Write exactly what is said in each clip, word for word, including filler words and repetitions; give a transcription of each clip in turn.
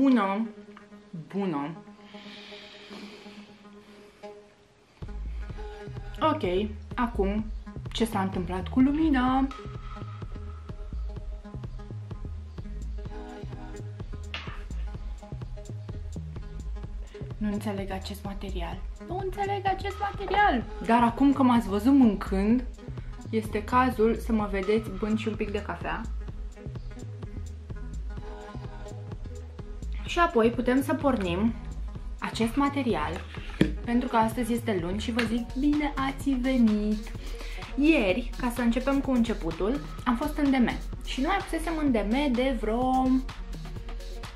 bună, bună. Ok, acum ce s-a întâmplat cu lumina? Nu înțeleg acest material. Nu înțeleg acest material. Dar acum că m-ați văzut mâncând, este cazul să mă vedeți bând și un pic de cafea. Și apoi putem să pornim acest material, pentru că astăzi este luni și vă zic bine ați venit! Ieri, ca să începem cu începutul, am fost în D M și noi apusesem în D M de vreo...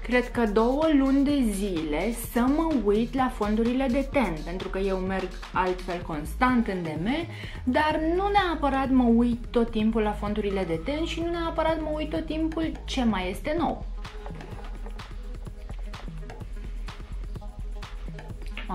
cred că două luni de zile să mă uit la fondurile de ten, pentru că eu merg altfel constant în D M, dar nu neapărat mă uit tot timpul la fondurile de ten și nu neapărat mă uit tot timpul ce mai este nou.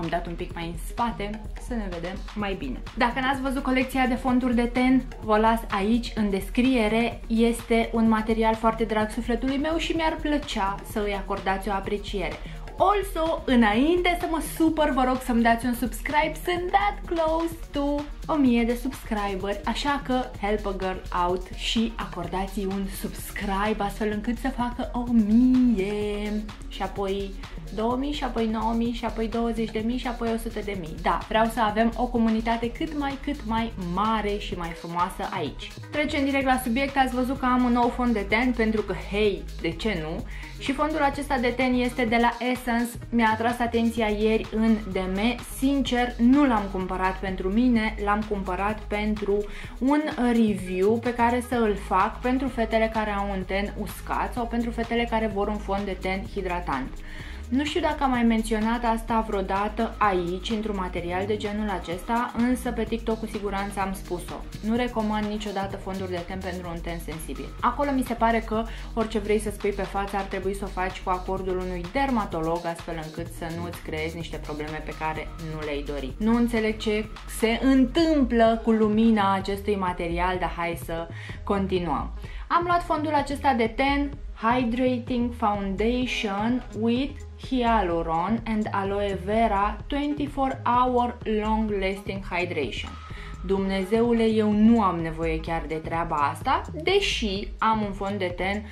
M-am dat un pic mai în spate să ne vedem mai bine. Dacă n-ați văzut colecția de fonduri de ten, vă las aici în descriere. Este un material foarte drag sufletului meu și mi-ar plăcea să îi acordați o apreciere. Also, înainte să mă supăr, vă rog să-mi dați un subscribe. Sunt that close to o mie de subscriberi, așa că help a girl out și acordați un subscribe astfel încât să facă o mie și apoi două mii și apoi nouă mii și apoi douăzeci de mii și apoi o sută de mii. Da, vreau să avem o comunitate cât mai cât mai mare și mai frumoasă aici. Trecem direct la subiect. Ați văzut că am un nou fond de ten pentru că, hei, de ce nu? Și fondul acesta de ten este de la Essence. Mi-a atras atenția ieri în D M. Sincer, nu l-am cumpărat pentru mine, l-am cumpărat pentru un review pe care să îl fac pentru fetele care au un ten uscat sau pentru fetele care vor un fond de ten hidratant. Nu știu dacă am mai menționat asta vreodată aici, într-un material de genul acesta, însă pe TikTok cu siguranță am spus-o. Nu recomand niciodată fonduri de ten pentru un ten sensibil. Acolo mi se pare că orice vrei să spui pe față ar trebui să o faci cu acordul unui dermatolog, astfel încât să nu îți creezi niște probleme pe care nu le-ai dori. Nu înțeleg ce se întâmplă cu lumina acestui material, dar hai să continuăm. Am luat fondul acesta de ten, Hydrating Foundation with Hyaluron and Aloe Vera twenty-four hour Long Lasting Hydration. Dumnezeule, eu nu am nevoie chiar de treaba asta, deși am un fond de ten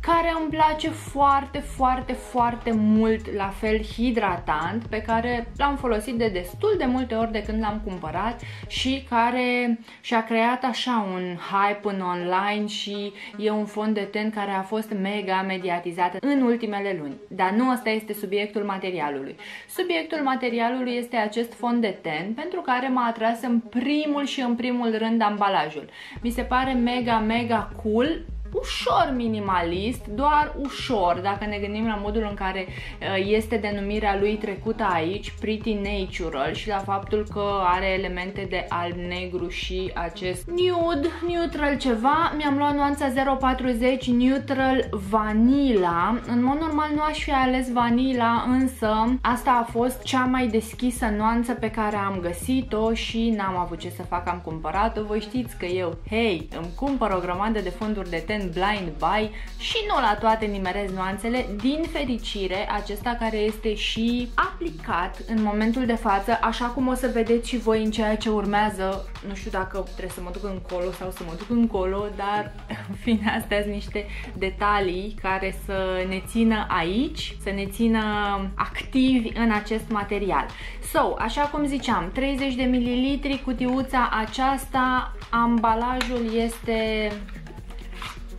care îmi place foarte, foarte, foarte mult, la fel hidratant, pe care l-am folosit de destul de multe ori de când l-am cumpărat și care și-a creat așa un hype în online și e un fond de ten care a fost mega mediatizat în ultimele luni. Dar nu asta este subiectul materialului. Subiectul materialului este acest fond de ten pentru care m-a atras în primul și în primul rând ambalajul. Mi se pare mega, mega cool. Ușor minimalist, doar ușor, dacă ne gândim la modul în care este denumirea lui trecută aici, Pretty Natural, și la faptul că are elemente de alb-negru și acest nude, neutral ceva. Mi-am luat nuanța zero patruzeci Neutral Vanilla. În mod normal nu aș fi ales vanila, însă asta a fost cea mai deschisă nuanță pe care am găsit-o și n-am avut ce să fac, am cumpărat-o. Voi știți că eu, hei, îmi cumpăr o grămadă de fonduri de ten blind buy și nu la toate nimerez nuanțele. Din fericire, acesta care este și aplicat în momentul de față, așa cum o să vedeți și voi în ceea ce urmează, nu știu dacă trebuie să mă duc încolo sau să mă duc încolo, dar în fine, astea sunt niște detalii care să ne țină aici, să ne țină activi în acest material. So, așa cum ziceam, treizeci de mililitri, cutiuța aceasta, ambalajul este...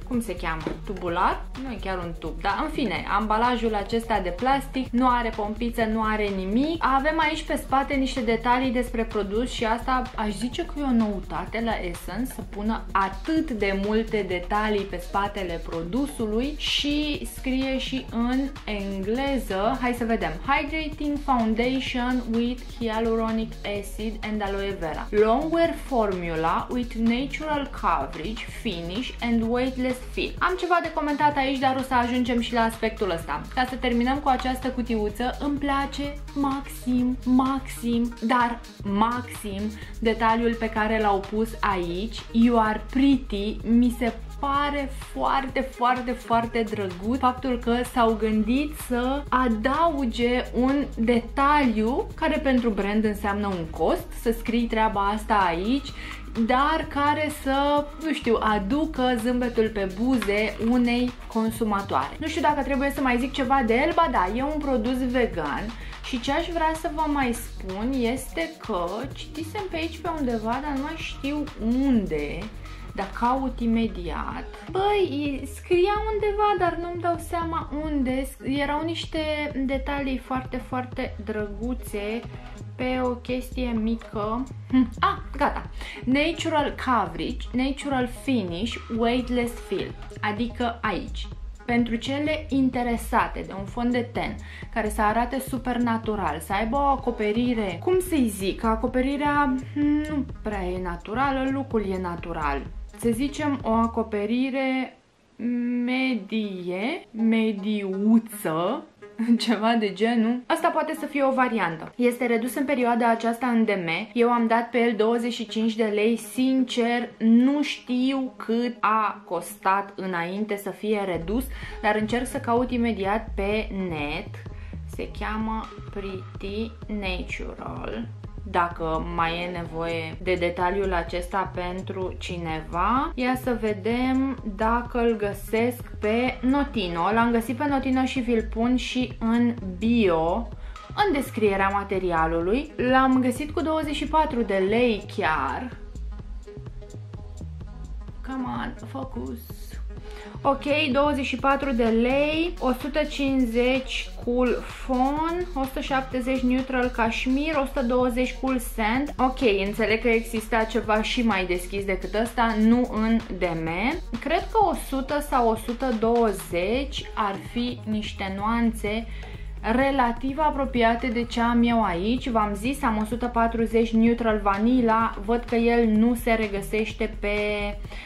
cum se cheamă? Tubular? Nu e chiar un tub, dar în fine, ambalajul acesta de plastic nu are pompiță, nu are nimic. Avem aici pe spate niște detalii despre produs și asta aș zice că e o noutate la Essence, să pună atât de multe detalii pe spatele produsului și scrie și în engleză. Hai să vedem. Hydrating Foundation with Hyaluronic Acid and Aloe Vera. Longwear Formula with Natural Coverage, Finish and Weightless Feel. Am ceva de comentat aici, dar o să ajungem și la aspectul ăsta. Ca să terminăm cu această cutiuță, îmi place maxim, maxim, dar maxim detaliul pe care l-au pus aici. You are pretty, mi se pare foarte, foarte, foarte drăguț faptul că s-au gândit să adauge un detaliu care pentru brand înseamnă un cost, să scrii treaba asta aici, dar care să, nu știu, aducă zâmbetul pe buze unei consumatoare. Nu știu dacă trebuie să mai zic ceva de el, ba da, e un produs vegan. Și ce aș vrea să vă mai spun este că citisem pe aici pe undeva, dar nu mai știu unde, dar caut imediat. Băi, scria undeva, dar nu-mi dau seama unde. Erau niște detalii foarte, foarte drăguțe pe o chestie mică. Hm. Ah, gata! Natural coverage, natural finish, weightless feel. Adică aici. Pentru cele interesate de un fond de ten care să arate super natural, să aibă o acoperire, cum să-i zic, acoperirea nu prea e naturală, lucrul e natural. Să zicem o acoperire medie, mediuță, ceva de genul. Asta poate să fie o variantă. Este redus în perioada aceasta în D M. Eu am dat pe el douăzeci și cinci de lei. Sincer, nu știu cât a costat înainte să fie redus, dar încerc să caut imediat pe net. Se cheamă Pretty Natural. Dacă mai e nevoie de detaliul acesta pentru cineva, ia să vedem dacă îl găsesc pe Notino. L-am găsit pe Notino și vi-l pun și în bio, în descrierea materialului. L-am găsit cu douăzeci și patru de lei chiar. Come on, focus. Ok, douăzeci și patru de lei, o sută cincizeci cool fawn, o sută șaptezeci neutral cashmere, o sută douăzeci cool sand. Ok, înțeleg că exista ceva și mai deschis decât ăsta, nu în D M. Cred că o sută sau o sută douăzeci ar fi niște nuanțe relativ apropiate de ce am eu aici. V-am zis, am o sută patruzeci neutral vanilla, văd că el nu se regăsește pe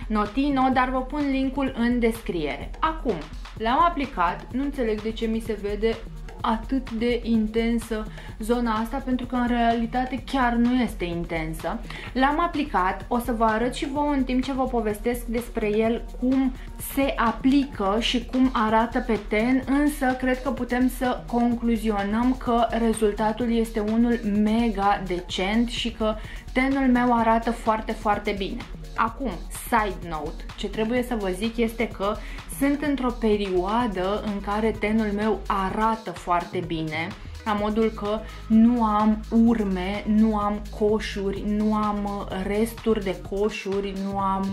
Notino, dar vă pun linkul în descriere. Acum, l-am aplicat, nu înțeleg de ce mi se vede atât de intensă zona asta, pentru că în realitate chiar nu este intensă. L-am aplicat, o să vă arăt și vouă în timp ce vă povestesc despre el cum se aplică și cum arată pe ten, însă cred că putem să concluzionăm că rezultatul este unul mega decent și că tenul meu arată foarte, foarte bine. Acum, side note, ce trebuie să vă zic este că sunt într-o perioadă în care tenul meu arată foarte bine, la modul că nu am urme, nu am coșuri, nu am resturi de coșuri, nu am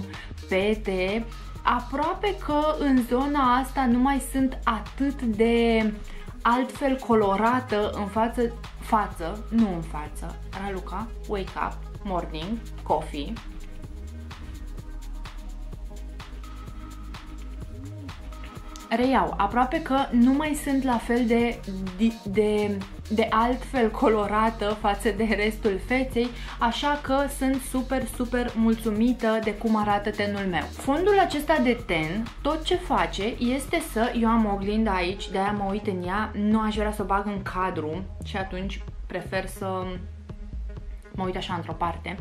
pete. Aproape că în zona asta nu mai sunt atât de altfel colorată în față, față, nu în față, Raluca, wake up, morning, coffee. Reiau, aproape că nu mai sunt la fel de, de, de, de altfel colorată față de restul feței, așa că sunt super, super mulțumită de cum arată tenul meu. Fondul acesta de ten, tot ce face este să, eu am o oglindă aici, de-aia mă uit în ea, nu aș vrea să o bag în cadru și atunci prefer să mă uit așa într-o parte.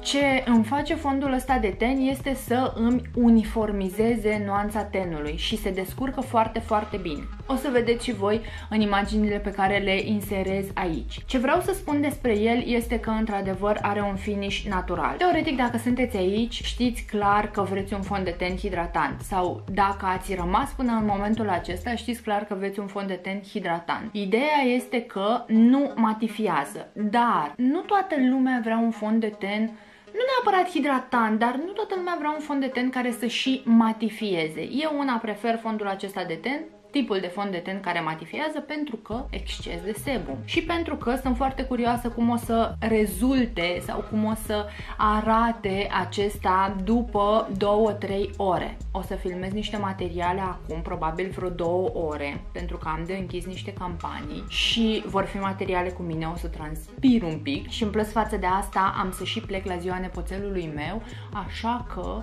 Ce îmi face fondul ăsta de ten este să îmi uniformizeze nuanța tenului și se descurcă foarte, foarte bine. O să vedeți și voi în imaginile pe care le inserez aici. Ce vreau să spun despre el este că într-adevăr are un finish natural. Teoretic, dacă sunteți aici, știți clar că vreți un fond de ten hidratant, sau dacă ați rămas până în momentul acesta, știți clar că vreți un fond de ten hidratant. Ideea este că nu matifiază, dar nu toată lumea vrea un fond de ten, nu neapărat hidratant, dar nu toată lumea vrea un fond de ten care să și matifieze. Eu una prefer fondul acesta de ten, tipul de fond de ten care matifiază, pentru că exces de sebum. Și pentru că sunt foarte curioasă cum o să rezulte sau cum o să arate acesta după două trei ore. O să filmez niște materiale acum, probabil vreo două ore, pentru că am de închis niște campanii și vor fi materiale cu mine, o să transpir un pic și în plus față de asta am să și plec la ziua nepoțelului meu, așa că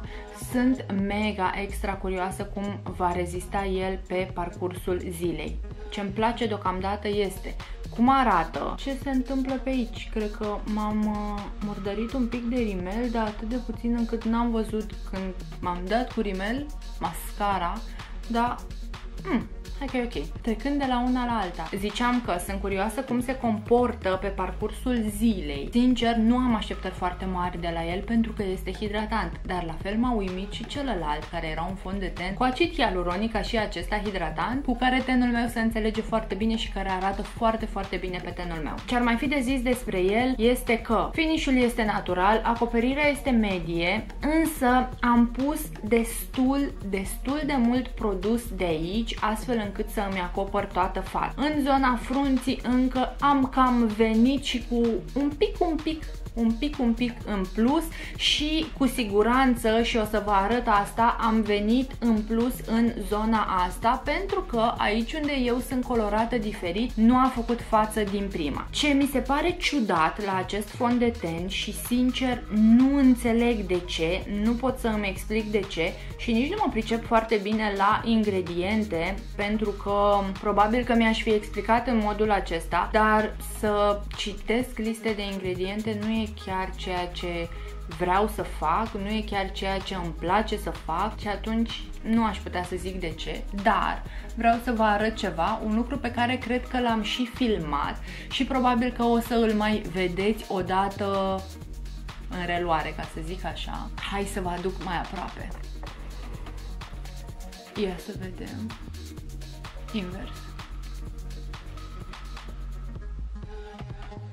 sunt mega extra curioasă cum va rezista el pe parcursul zilei. Ce îmi place deocamdată este cum arată, ce se întâmplă pe aici. Cred că m-am murdărit un pic de rimel, dar atât de puțin încât n-am văzut când m-am dat cu rimel mascara, dar mm, hai că e ok. Trecând de la una la alta, ziceam că sunt curioasă cum se comportă pe parcursul zilei. Sincer, nu am așteptări foarte mari de la el pentru că este hidratant, dar la fel m-a uimit și celălalt, care era un fond de ten cu acid hialuronic, ca și acesta hidratant, cu care tenul meu se înțelege foarte bine și care arată foarte, foarte bine pe tenul meu. Ce ar mai fi de zis despre el este că finish-ul este natural, acoperirea este medie, însă am pus destul, destul de mult produs de aici, astfel încât să îmi acopăr toată fața. În zona frunții încă am cam venit și cu un pic, un pic, un pic, un pic în plus și cu siguranță, și o să vă arăt asta, am venit în plus în zona asta pentru că aici unde eu sunt colorată diferit nu a făcut față din prima. Ce mi se pare ciudat la acest fond de ten și sincer nu înțeleg de ce, nu pot să îmi explic de ce și nici nu mă pricep foarte bine la ingrediente pentru că probabil că mi-aș fi explicat în modul acesta, dar să citesc liste de ingrediente nu e Nu e chiar ceea ce vreau să fac, nu e chiar ceea ce îmi place să fac și atunci nu aș putea să zic de ce, dar vreau să vă arăt ceva, un lucru pe care cred că l-am și filmat și probabil că o să îl mai vedeți odată în reluare, ca să zic așa. Hai să vă aduc mai aproape. Ia să vedem. Invers.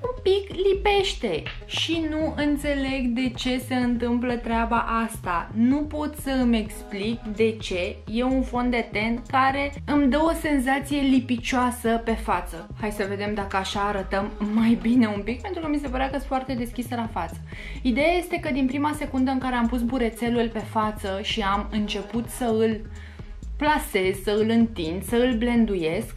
Un pic lipește și nu înțeleg de ce se întâmplă treaba asta. Nu pot să îmi explic de ce. E un fond de ten care îmi dă o senzație lipicioasă pe față. Hai să vedem dacă așa arătăm mai bine un pic, pentru că mi se părea că sunt foarte deschisă la față. Ideea este că din prima secundă în care am pus burețelul pe față și am început să îl plasez, să îl întind, să îl blenduiesc,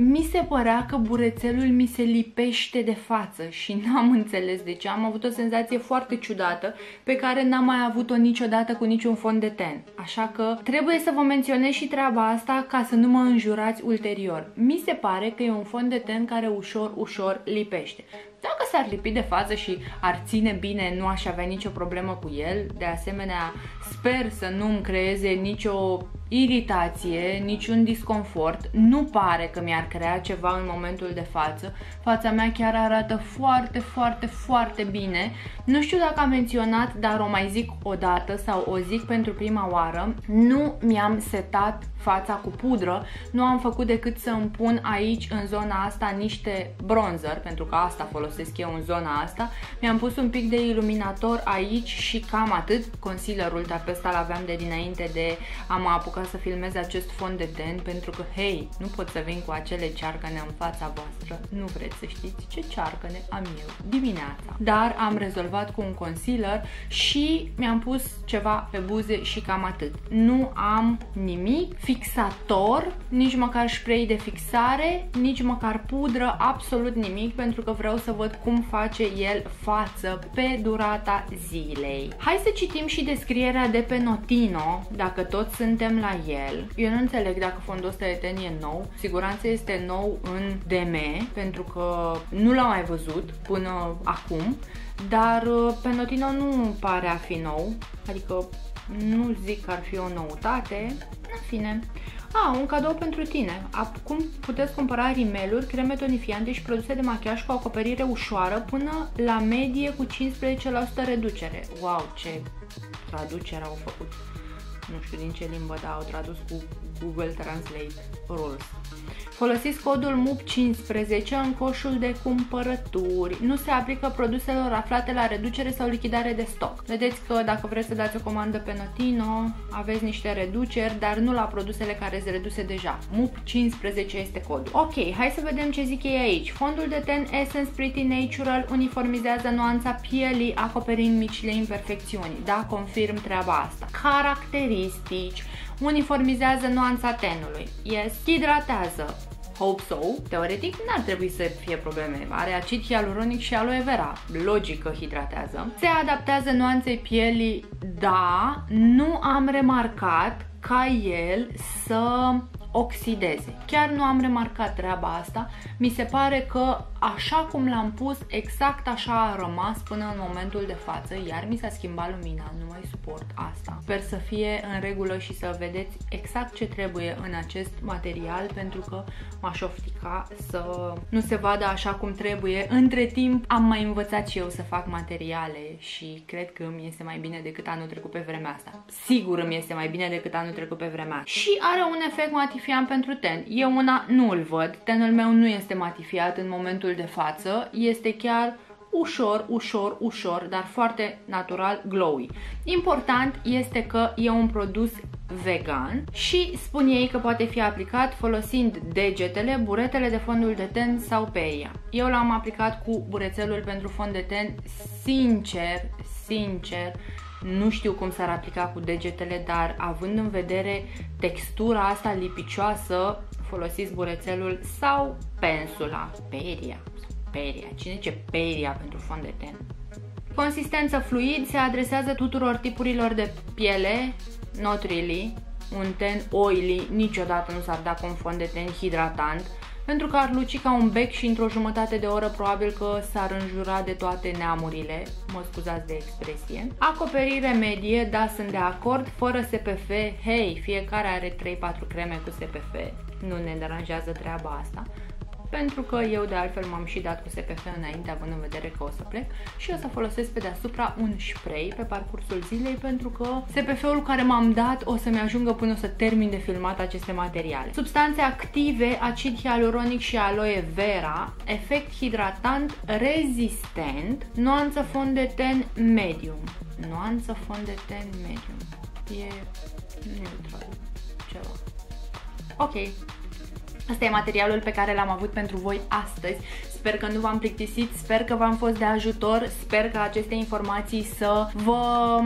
mi se părea că burețelul mi se lipește de față și n-am înțeles de ce. Am avut o senzație foarte ciudată pe care n-am mai avut-o niciodată cu niciun fond de ten. Așa că trebuie să vă menționez și treaba asta ca să nu mă înjurați ulterior. Mi se pare că e un fond de ten care ușor, ușor lipește. Dacă s-ar lipi de față și ar ține bine, nu aș avea nicio problemă cu el. De asemenea, sper să nu-mi creeze nicio iritație, niciun disconfort. Nu pare că mi-ar crea ceva în momentul de față. Fața mea chiar arată foarte, foarte, foarte bine. Nu știu dacă am menționat, dar o mai zic o dată sau o zic pentru prima oară. Nu mi-am setat fața cu pudră, nu am făcut decât să îmi pun aici, în zona asta, niște bronzer, pentru că asta folosesc eu în zona asta. Mi-am pus un pic de iluminator aici și cam atât. Concealerul, dar pe ăsta l-aveam de dinainte de a mă apuca să filmez acest fond de ten, pentru că, hei, nu pot să vin cu acele cearcăne în fața voastră. Nu vreți să știți ce cearcăne am eu dimineața. Dar am rezolvat cu un concealer și mi-am pus ceva pe buze și cam atât. Nu am nimic fixator, nici măcar spray de fixare, nici măcar pudră, absolut nimic, pentru că vreau să văd cum face el față pe durata zilei. Hai să citim și descrierea de pe Notino, dacă toți suntem la el. Eu nu înțeleg dacă fondul ăsta de ten e nou, siguranță este nou în D M, pentru că nu l-am mai văzut până acum, dar pe Notino nu pare a fi nou, adică nu zic că ar fi o noutate. În fine. A, un cadou pentru tine. Acum puteți cumpăra rimeluri, creme tonifiante și produse de machiaj cu acoperire ușoară până la medie cu cincisprezece la sută reducere. Wow, ce traducere au făcut. Nu știu din ce limbă, dar au tradus cu Google Translate Rules. Folosiți codul M U P cincisprezece în coșul de cumpărături. Nu se aplică produselor aflate la reducere sau lichidare de stoc. Vedeți că dacă vreți să dați o comandă pe Notino, aveți niște reduceri, dar nu la produsele care se reduse deja. M U P cincisprezece este codul. Ok, hai să vedem ce zic ei aici. Fondul de ten Essence Pretty Natural uniformizează nuanța pielii, acoperind micile imperfecțiuni. Da, confirm treaba asta. Caracteristici. Uniformizează nuanța tenului. Yes. Hidratează. Hope so. Teoretic n-ar trebui să fie probleme. Are acid hialuronic și aloe vera. Logic că hidratează. Se adaptează nuanței pielii. Da, nu am remarcat ca el să oxideze. Chiar nu am remarcat treaba asta, mi se pare că așa cum l-am pus, exact așa a rămas până în momentul de față, iar mi s-a schimbat lumina, nu mai suport asta. Sper să fie în regulă și să vedeți exact ce trebuie în acest material, pentru că m-aș oftica să nu se vadă așa cum trebuie. Între timp am mai învățat și eu să fac materiale și cred că îmi este mai bine decât anul trecut pe vremea asta. Sigur îmi este mai bine decât anul trecut pe vremea asta. Și are un efect matifiant pentru ten. Eu una nu îl văd, tenul meu nu este matifiat în momentul de față, este chiar ușor, ușor, ușor, dar foarte natural, glowy. Important este că e un produs vegan și spun ei că poate fi aplicat folosind degetele, buretele de fondul de ten sau pe ea. Eu l-am aplicat cu burețelul pentru fond de ten, sincer, sincer, nu știu cum s-ar aplica cu degetele, dar având în vedere textura asta lipicioasă, folosiți burețelul sau pensula, peria, peria, cine ce peria pentru fond de ten. Consistență fluid, se adresează tuturor tipurilor de piele, not really, un ten oily niciodată nu s-ar da cu un fond de ten hidratant, pentru că ar luci ca un bec și într-o jumătate de oră probabil că s-ar înjura de toate neamurile, mă scuzați de expresie. Acoperire medie, da, sunt de acord, fără S P F, hei, fiecare are trei patru creme cu S P F, nu ne deranjează treaba asta, pentru că eu de altfel m-am și dat cu S P F înainte, având în vedere că o să plec și o să folosesc pe deasupra un spray pe parcursul zilei, pentru că S P F-ul care m-am dat o să-mi ajungă până o să termin de filmat aceste materiale. Substanțe active, acid hialuronic și aloe vera, efect hidratant rezistent, nuanță fond de ten medium. Nuanță fond de ten medium. E neutral, ceva. Ok. Asta e materialul pe care l-am avut pentru voi astăzi. Sper că nu v-am plictisit, sper că v-am fost de ajutor, sper că aceste informații să vă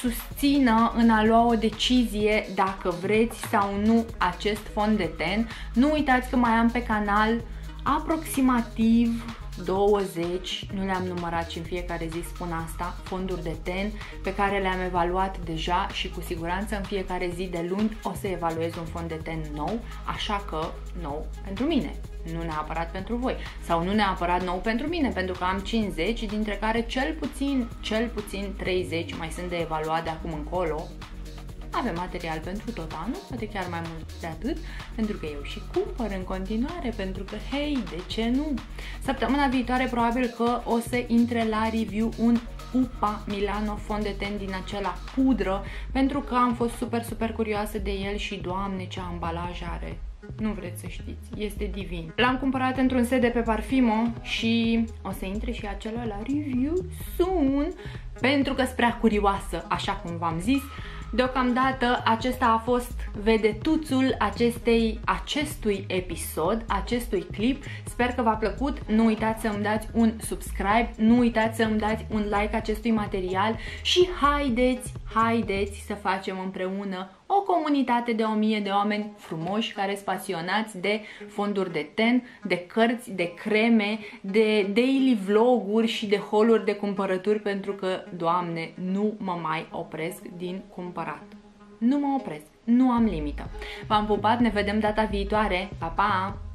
susțină în a lua o decizie dacă vreți sau nu acest fond de ten. Nu uitați că mai am pe canal aproximativ douăzeci, nu le-am numărat și în fiecare zi spun asta, fonduri de ten pe care le-am evaluat deja și cu siguranță în fiecare zi de luni o să evaluez un fond de ten nou, așa că nou pentru mine, nu neapărat pentru voi, sau nu neapărat nou pentru mine, pentru că am cincizeci, dintre care cel puțin, cel puțin treizeci mai sunt de evaluat de acum încolo. Avem material pentru tot anul, poate chiar mai mult de atât, pentru că eu și cumpăr în continuare, pentru că, hei, de ce nu? Săptămâna viitoare probabil că o să intre la review un U P A Milano fond de ten din acela pudră, pentru că am fost super, super curioasă de el și, doamne, ce ambalaj are! Nu vreți să știți, este divin. L-am cumpărat într-un set de pe Parfimo și o să intre și acela la review soon, pentru că sunt prea curioasă, așa cum v-am zis. Deocamdată acesta a fost vedetuțul acestei, acestui episod, acestui clip. Sper că v-a plăcut, nu uitați să îmi dați un subscribe, nu uitați să îmi dați un like acestui material și haideți, haideți să facem împreună o comunitate de o mie de oameni frumoși care sunt pasionați de fonduri de ten, de cărți, de creme, de daily vloguri și de haul-uri de cumpărături, pentru că, Doamne, nu mă mai opresc din cumpărat. Nu mă opresc, nu am limită. V-am pupat, ne vedem data viitoare. Pa, pa!